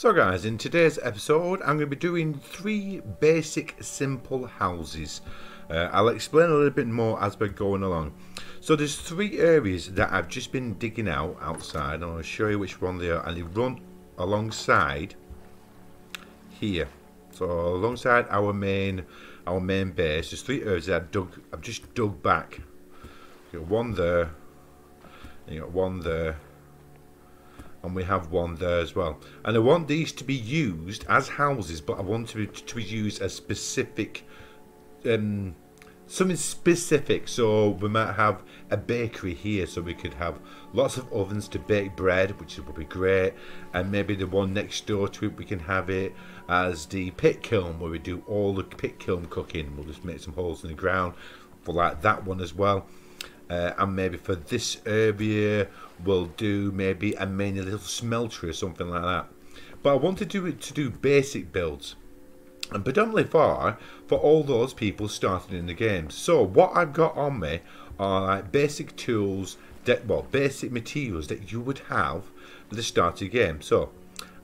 So guys, in today's episode I'm going to be doing three basic simple houses. I'll explain a little bit more as we're going along. So there's three areas that I've just been digging out outside, and I'll show you which one they are, and they run alongside here. So alongside our main base, there's three areas that I've just dug back. You got one there, and you got one there, and we have one there as well. And I want these to be used as houses, but I want to be used as specific, something specific. So we might have a bakery here, so we could have lots of ovens to bake bread, which would be great. And maybe the one next door to it, we can have it as the pit kiln, where we do all the pit kiln cooking. We'll just make some holes in the ground for like that one as well. And maybe for this area we'll do maybe a mini little smelter or something like that. But I want to do it to do basic builds, and predominantly for all those people starting in the game. So what I've got on me are like basic tools, that, well, basic materials that you would have at the start of the game. So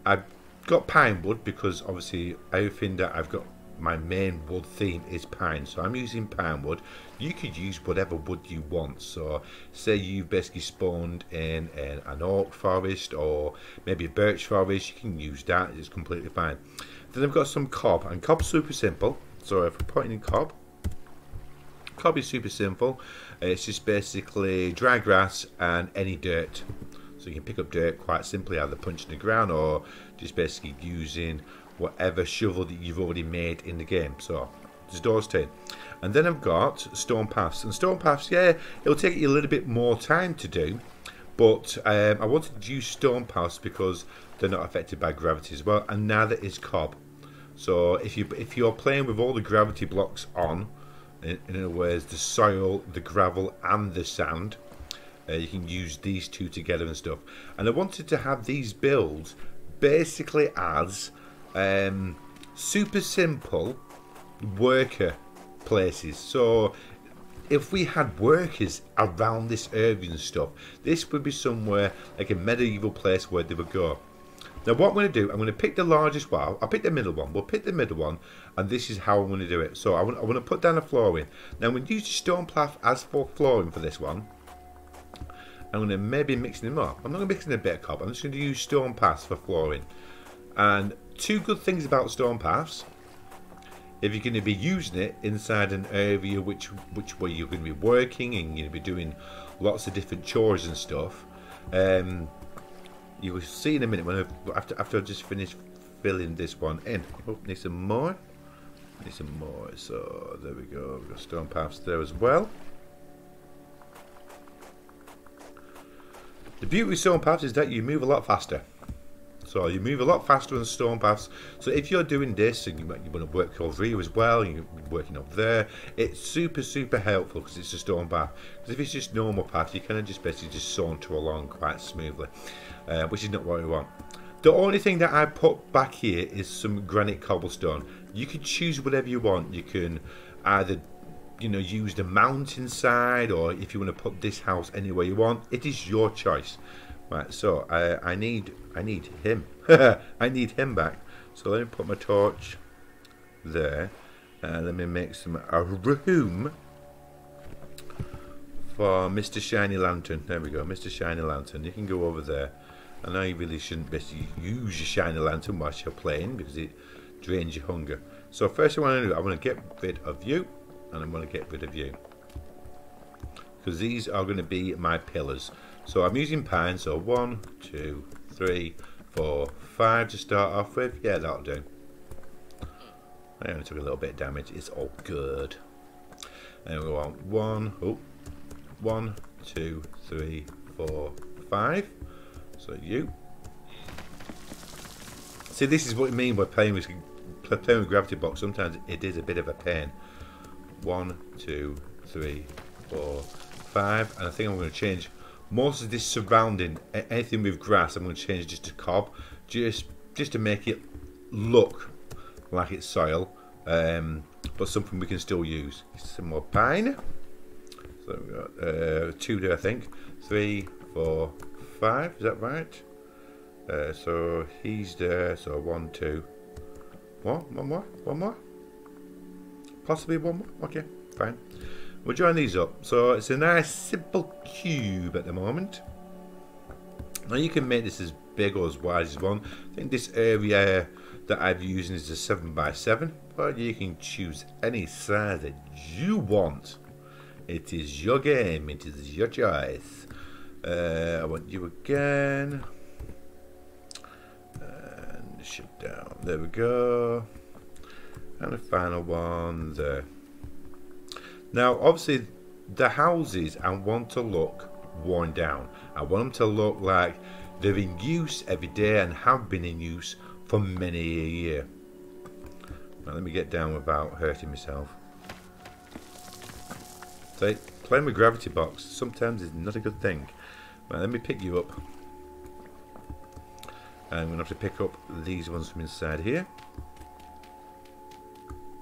I've got pine wood, because obviously everything that I've got, my main wood theme is pine, so I'm using pine wood. You could use whatever wood you want. So say you basically spawned in an oak forest or maybe a birch forest, you can use that, it's completely fine. Then I've got some cob, and cob's super simple. So if we're putting in cob is super simple. It's just basically dry grass and any dirt. So you can pick up dirt quite simply, either punching the ground or just basically using whatever shovel that you've already made in the game. So there's those two. And then I've got stone paths. And stone paths, yeah, it'll take you a little bit more time to do, but I wanted to use stone paths because they're not affected by gravity as well, and neither is cob. So if you're playing with all the gravity blocks on, in other words, the soil, the gravel and the sand, you can use these two together and stuff. And I wanted to have these builds basically as super simple worker places. So if we had workers around this area and stuff, this would be somewhere like a medieval place where they would go. Now what I'm going to do, I'm going to pick the largest one. I'll pick the middle one, we'll pick the middle one, and this is how I'm going to do it. So I want to put down a flooring. Now I'm going to use the stone path as for flooring for this one. I'm going to maybe mix them up. I'm not going to mix in a bit of cob, I'm just going to use stone paths for flooring. And two good things about stone paths, if you're going to be using it inside an area which where you're going to be working and you're going to be doing lots of different chores and stuff, you will see in a minute when after I've just finished filling this one in. Oh, need some more. So there we go, we've got stone paths there as well. The beauty of stone paths is that you move a lot faster. So you move a lot faster on stone paths. So if you're doing this and you want to work over here as well, and you're working up there, it's super helpful because it's a stone path. Because if it's just normal path, you kind of just basically just saunter along quite smoothly, which is not what we want. The only thing that I put back here is some granite cobblestone. You can choose whatever you want. You can either, you know, use the mountainside, or if you want to put this house anywhere you want, it is your choice. Right, so I need him. I need him back. So let me put my torch there, and let me make a room for Mr. Shiny Lantern. There we go, Mr. Shiny Lantern. You can go over there. I know you really shouldn't basically use your Shiny Lantern whilst you're playing, because it drains your hunger. So first thing I want to do, I want to get rid of you, and I'm going to get rid of you, because these are going to be my pillars. So I'm using pine, so 1, 2, 3, 4, 5 to start off with. Yeah, that'll do. I only took a little bit of damage, it's all good. And we want 1, 2, 3, 4, 5. So you see, this is what I mean by playing with gravity box. Sometimes it is a bit of a pain. 1, 2, 3, 4, 5, and I think I'm going to change most of this surrounding, anything with grass, I'm going to change just to cob, just to make it look like it's soil, but something we can still use. Some more pine. So we've got 2 there, I think. 3, 4, 5. Is that right? So he's there, so 1, 2. One more? Possibly one more? Okay, fine. We'll join these up. So it's a nice simple cube at the moment. Now you can make this as big or as wide as one. I think this area that I'm using is a 7x7, but you can choose any size that you want. It is your game, it is your choice. I want you again. And shut down, there we go. And the final one there. Now obviously the houses I want to look worn down. I want them to look like they're in use every day and have been in use for many a year. Now let me get down without hurting myself. So playing with gravity box sometimes is not a good thing. Now let me pick you up. I'm gonna have to pick up these ones from inside here.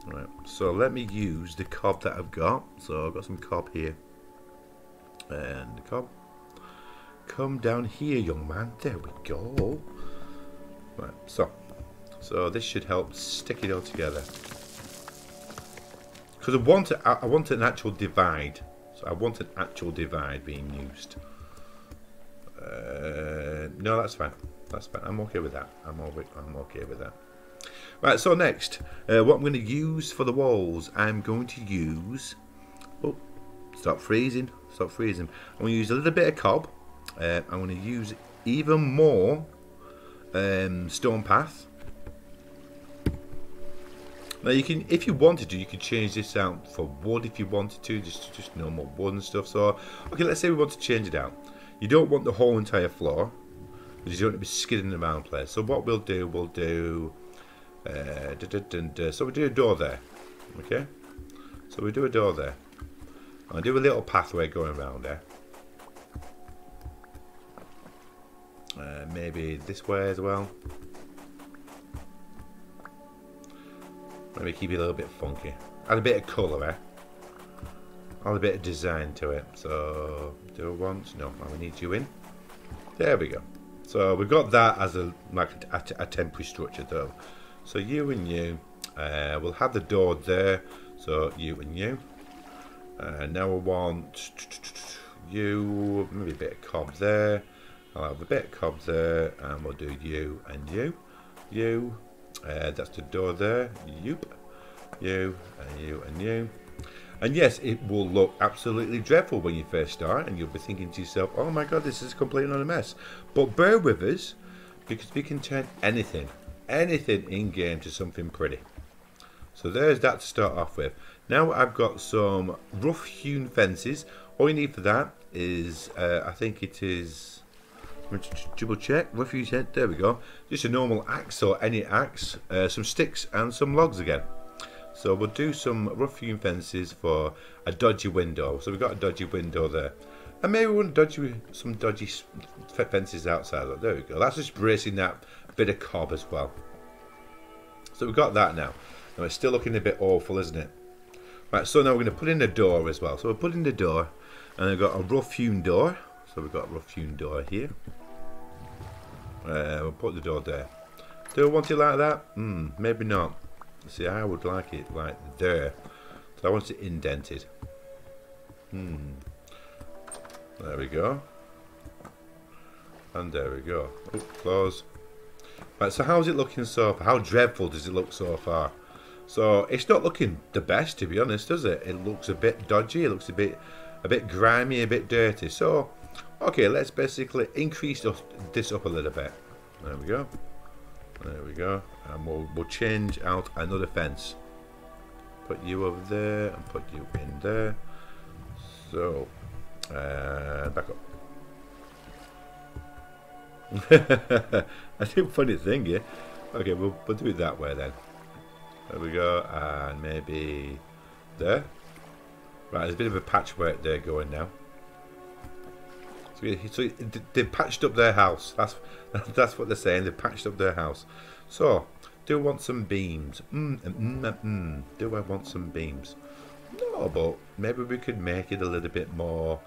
Right, so let me use the cob that I've got. So I've got some cob here. And the cob. Come down here, young man. There we go. Right, so this should help stick it all together. Because I want an actual divide. So I want an actual divide being used. No, that's fine. That's fine. I'm okay with that. I'm okay with that. Right, so next, what I'm going to use for the walls, I'm going to use... Oh, stop freezing. Stop freezing. I'm going to use a little bit of cob. I'm going to use even more stone path. Now you can, if you wanted to, you could change this out for wood if you wanted to, just normal wood and stuff. So, okay, let's say we want to change it out. You don't want the whole entire floor, because you don't want to be skidding around the place. So what we'll do. So we do a door there, okay? So we do a door there. I'll do a little pathway going around there. Maybe this way as well. Maybe keep it a little bit funky. Add a bit of colour, eh? Add a bit of design to it. So do it once. No, we need you in. There we go. So we've got that as a temporary structure though. So you and you, we'll have the door there, so you and you. Now I want you, maybe a bit of cob there. I'll have a bit of cob there, and we'll do you and you. You, that's the door there, yoop. You and you and you. And yes, it will look absolutely dreadful when you first start, and you'll be thinking to yourself, oh my God, this is complete and utter mess. But bear with us, because we can turn anything in game to something pretty. So there's that to start off with. Now I've got some rough hewn fences. All you need for that is I think it is, I'm going to double check, rough hewn fence, there we go, just a normal axe or any axe, some sticks and some logs again. So we'll do some rough hewn fences for a dodgy window. So we've got a dodgy window there, and maybe we want dodgy, some dodgy fences outside. There we go, that's just bracing that bit of cob as well. So we've got that now. Now it's still looking a bit awful, isn't it? Right, so now we're going to put in a door as well. So we'll put in the door, and I've got a rough hewn door. So we've got a rough hewn door here. We'll put the door there. Do I want it like that? Maybe not. See, I would like it like there. So I want it indented. There we go. And there we go. Oh, close. Right, so how's it looking so far? How dreadful does it look so far? So it's not looking the best, to be honest, does it? It looks a bit dodgy. It looks a bit grimy, a bit dirty. So, okay, let's basically increase this up a little bit. There we go. There we go. And we'll change out another fence. Put you over there and put you in there. So, back up. I think funny thing here. Okay, we'll do it that way then. There we go, and maybe there. Right, there's a bit of a patchwork there going now. So they've patched up their house. That's what they're saying. They've patched up their house. So, do I want some beams? Do I want some beams? No, but maybe we could make it a little bit more.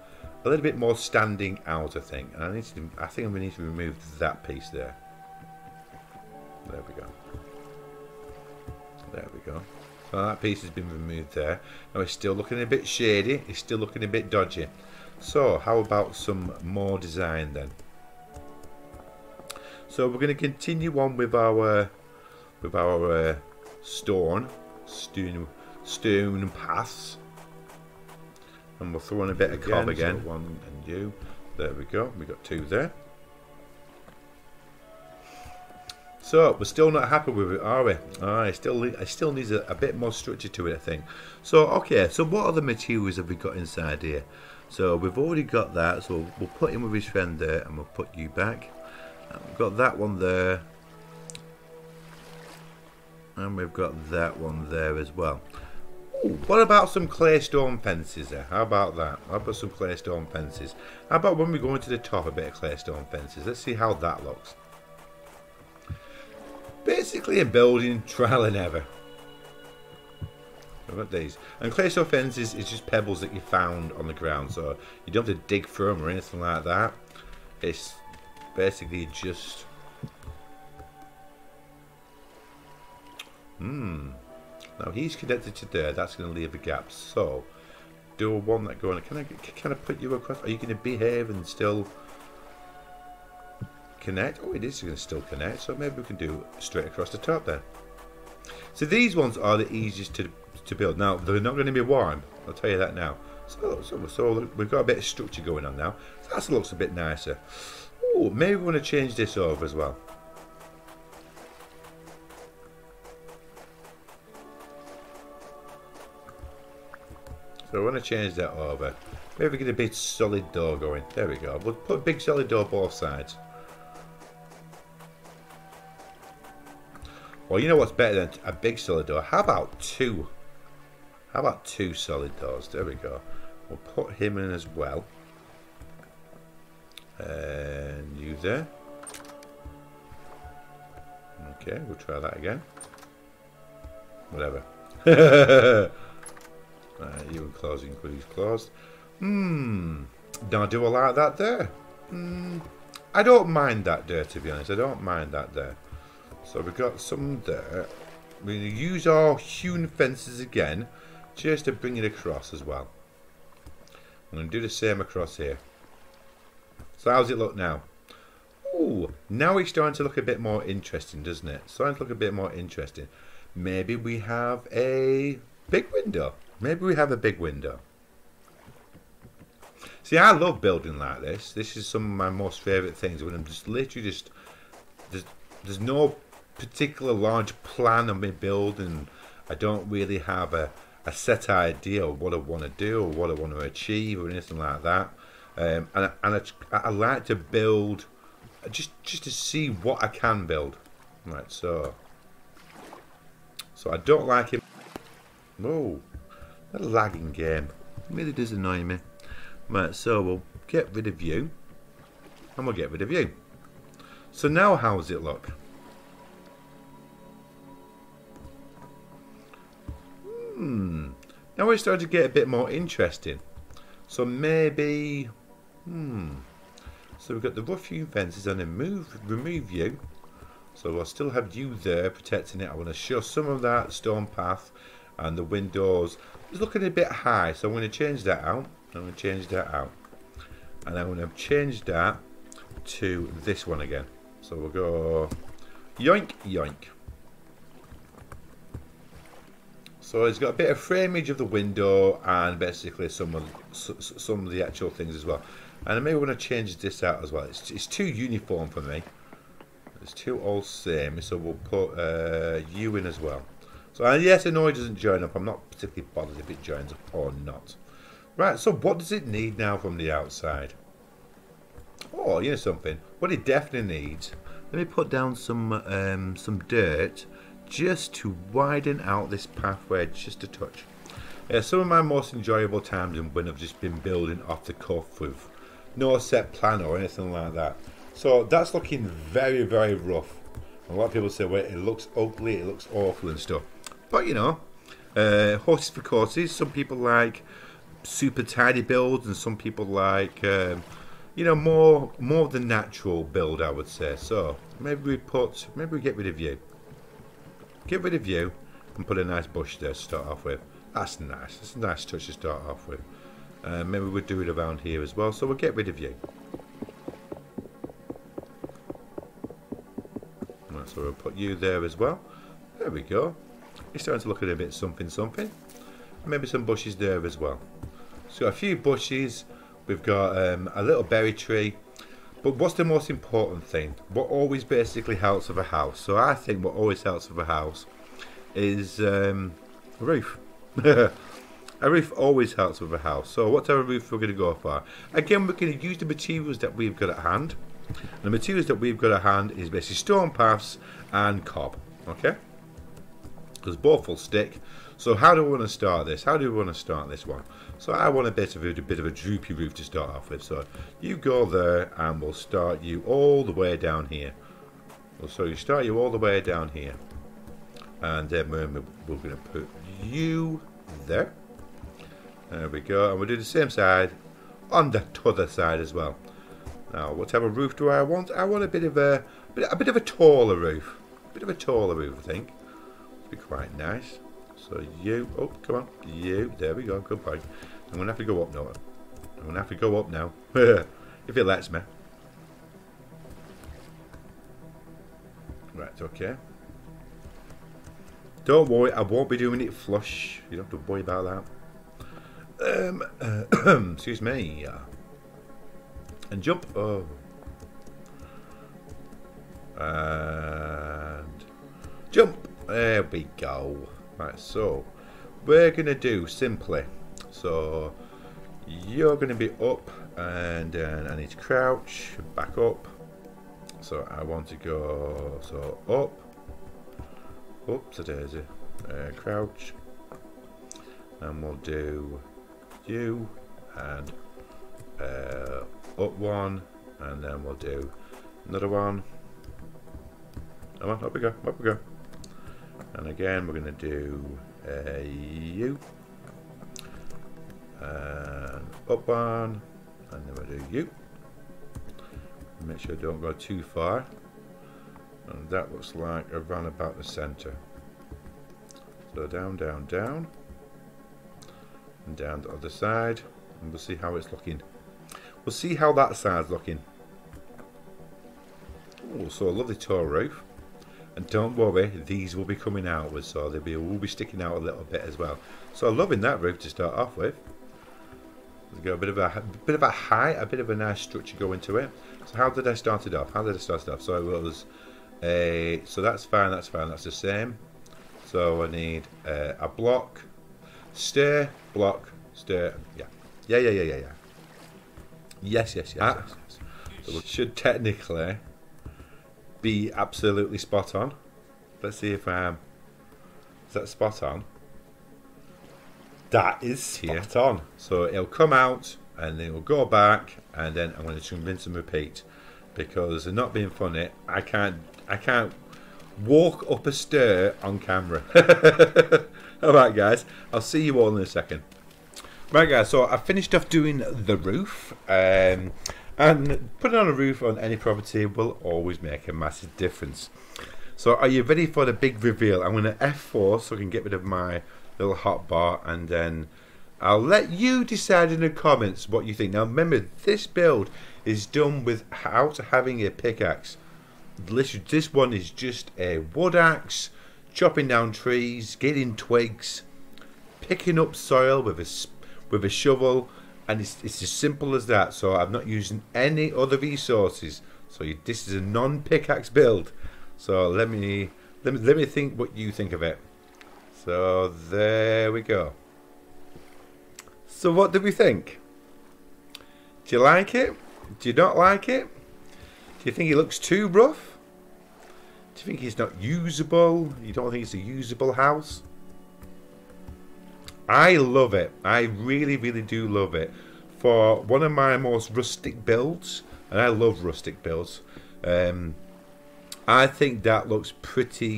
A little bit more standing out, I think. And I think we need to remove that piece there. we go. There we go. So that piece has been removed there. Now it's still looking a bit shady, it's still looking a bit dodgy. So how about some more design then? So we're going to continue on with our stone paths, and we'll throw in a bit of cob again. So one and you. There we go. We got two there. So we're still not happy with it, are we? Ah, it still needs a bit more structure to it, I think. So okay. So what other materials have we got inside here? So we've already got that. So we'll put him with his friend there, and we'll put you back. And we've got that one there, and we've got that one there as well. Ooh, what about some clay stone fences there? How about that? I'll put some clay stone fences. How about when we go into the top, a bit of clay stone fences? Let's see how that looks. Basically a building trial and error. I've got these. And clay stone fences is just pebbles that you found on the ground, so you don't have to dig for them or anything like that. It's basically just now he's connected to there, that's going to leave a gap. So do I want that going? Can I put you across? Are you going to behave and still connect? Oh, it is going to still connect, so maybe we can do straight across the top then. So these ones are the easiest to build. Now they're not going to be warm, I'll tell you that now. So we've got a bit of structure going on now, so that looks a bit nicer. Oh, maybe we want to change this over as well. So we want to change that over. Maybe get a big solid door going. There we go. We'll put a big solid door both sides. Well, you know what's better than a big solid door? How about two? How about two solid doors? There we go. We'll put him in as well. And you there. Okay, we'll try that again. Whatever. You and closing, including closed. Now do I like that there? I don't mind that there, to be honest. I don't mind that there. So we've got some there. We're going to use our hewn fences again, just to bring it across as well. I'm going to do the same across here. So how's it look now? Ooh, now it's starting to look a bit more interesting, doesn't it? Starting to look a bit more interesting. Maybe we have a big window. Maybe we have a big window. See, I love building like this. This is some of my most favourite things, when I'm just literally just... There's no particular large plan on my build, and I don't really have a set idea of what I want to do or what I want to achieve or anything like that. And I like to build just to see what I can build. Right, so I don't like it. Whoa, that lagging game, it really does annoy me. Right, so we'll get rid of you, and we'll get rid of you. So now how's it look? Now it's starting to get a bit more interesting. So maybe. So we've got the rough hewn fences, and then remove you. So we'll still have you there protecting it. I want to show some of that stone path, and the windows. It's looking a bit high, so I'm going to change that out. I'm going to change that out, and I'm going to change that to this one again. So we'll go yoink yoink. So it's got a bit of framage of the window, and basically some of the actual things as well. And I may want to change this out as well. It's too uniform for me. It's too all same. So we'll put you in as well. So yes, I know it doesn't join up. I'm not particularly bothered if it joins up or not. Right. So what does it need now from the outside? Oh, you know something. What it definitely needs. Let me put down some dirt, just to widen out this pathway just a touch. Some of my most enjoyable times in when I've just been building off the cuff with no set plan or anything like that. So that's looking very, very rough. A lot of people say, well, it looks ugly, it looks awful and stuff. But you know, horses for courses. Some people like super tidy builds, and some people like, you know, more the natural build, I would say. So maybe we get rid of you. give it a view and put a nice bush there to start off with. That's nice, it's a nice touch to start off with. Maybe we'll do it around here as well, so we'll get rid of you. Right, so we'll put you there as well. There we go. It's starting to look a bit something something. Maybe some bushes there as well. So a few bushes, we've got a little berry tree. But what's the most important thing? What always basically helps with a house, so I think what always helps with a house is a roof. A roof always helps with a house, so whatever roof we're going to go for. Again, we're going to use the materials that we've got at hand. And the materials that we've got at hand is basically stone paths and cob, okay? Because both will stick. So how do we want to start this? How do we want to start this one? So I want a bit of a droopy roof to start off with. So you go there and we'll start you all the way down here. So you start you all the way down here. And then we're going to put you there. There we go, and we'll do the same side on the other side as well. Now, what type of roof do I want? I want a bit of a taller roof. A bit of a taller roof, I think. It'd be quite nice. So you, oh, come on, you. There we go. Good point. I'm gonna have to go up now. I'm gonna have to go up now, if it lets me. Right. Okay. Don't worry, I won't be doing it flush. You don't have to worry about that. Excuse me. And jump. Oh. And jump. There we go. Right, so we're going to do simply. So you're going to be up, and then I need to crouch, back up. So I want to go, so up. Oops, a daisy. Crouch. And we'll do you and up one, and then we'll do another one. Come on, up we go, up we go. And again, we're going to do you and up one, and then we'll do you. Make sure I don't go too far, and that looks like around about the center. So down, down, down. And down the other side, and we'll see how it's looking. We'll see how that side's looking. Oh, so a lovely tall roof. And don't worry, these will be coming outwards, so they will be sticking out a little bit as well. So I'm loving that roof to start off with. We've got a bit of a height, a bit of a nice structure going to it. So how did I start it off? How did I start it off? So it was a. So that's fine. That's fine. That's the same. So I need a block, stair, block, stair. Yeah. Yes. So it should technically be absolutely spot on. Let's see if I'm. Is that spot on? That is spot on. So it'll come out and then it'll go back, and then I'm going to rinse and repeat, because they're not being funny. I can't walk up a stair on camera. All right, guys. I'll see you all in a second. Right, guys. So I finished off doing the roof. And putting on a roof on any property will always make a massive difference. So are you ready for the big reveal? I'm going to F4 so I can get rid of my little hotbar, and then I'll let you decide in the comments what you think. Now remember, this build is done without having a pickaxe. This one is just a wood axe, chopping down trees, getting twigs, picking up soil with a shovel. And it's as simple as that. So I'm not using any other resources. So this is a non-pickaxe build. So let me think what you think of it. So there we go. So what did we think? Do you like it? Do you not like it? Do you think it looks too rough? Do you think it's not usable? You don't think it's a usable house? I love it. I really, really do love it. For one of my most rustic builds, and I love rustic builds, I think that looks pretty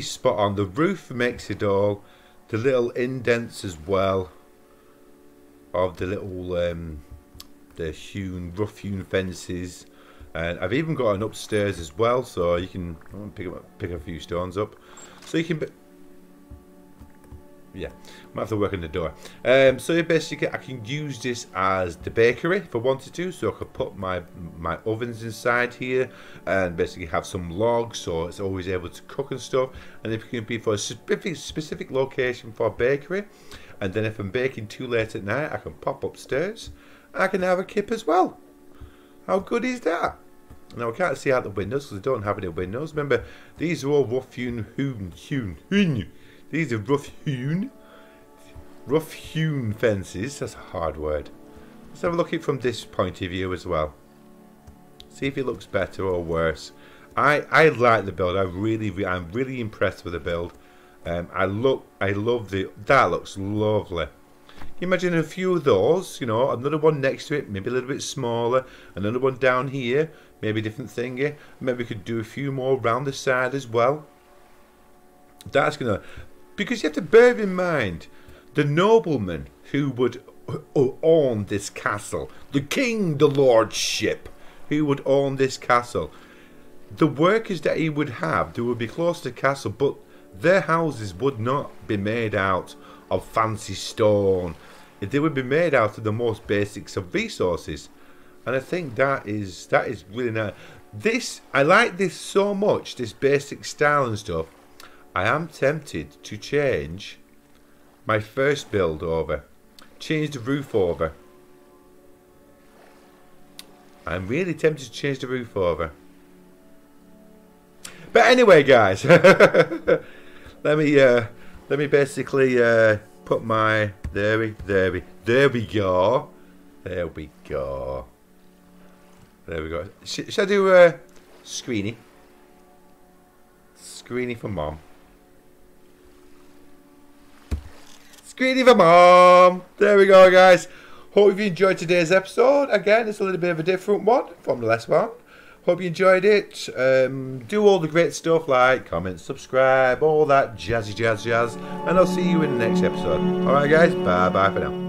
spot on. The roof makes it all. The little indents as well of the little the rough hewn fences, And I've even got an upstairs as well, so you can pick a few stones up. So you can... yeah, might have to work on the door. So basically I can use this as the bakery if I wanted to, so I could put my ovens inside here and basically have some logs, so it's always able to cook and stuff. And it can be for a specific location for a bakery, and then if I'm baking too late at night I can pop upstairs and I can have a kip as well. How good is that? Now I can't see out the windows because I don't have any windows. Remember, these are all rough hewn fences. That's a hard word. Let's have a look at it from this point of view as well. See if it looks better or worse. I like the build. I'm really impressed with the build. I love that looks lovely. Can you imagine a few of those? You know, another one next to it, maybe a little bit smaller. Another one down here, maybe a different thingy. Maybe we could do a few more round the side as well. That's gonna. Because you have to bear in mind, the nobleman who would own this castle, the king, the lordship, who would own this castle, the workers that he would have, they would be close to the castle, but their houses would not be made out of fancy stone. They would be made out of the most basics of resources. And I think that is really nice. This, I like this so much, this basic style and stuff. I am tempted to change my first build over, change the roof over. I'm really tempted to change the roof over. But anyway, guys, let me basically put my there we go. Should I do a screeny for mom? Greedy for mom. There we go, guys. Hope you enjoyed today's episode. Again, it's a little bit of a different one from the last one. Hope you enjoyed it. Do all the great stuff like comment, subscribe, all that jazzy jazz. And I'll see you in the next episode. Alright guys, bye bye for now.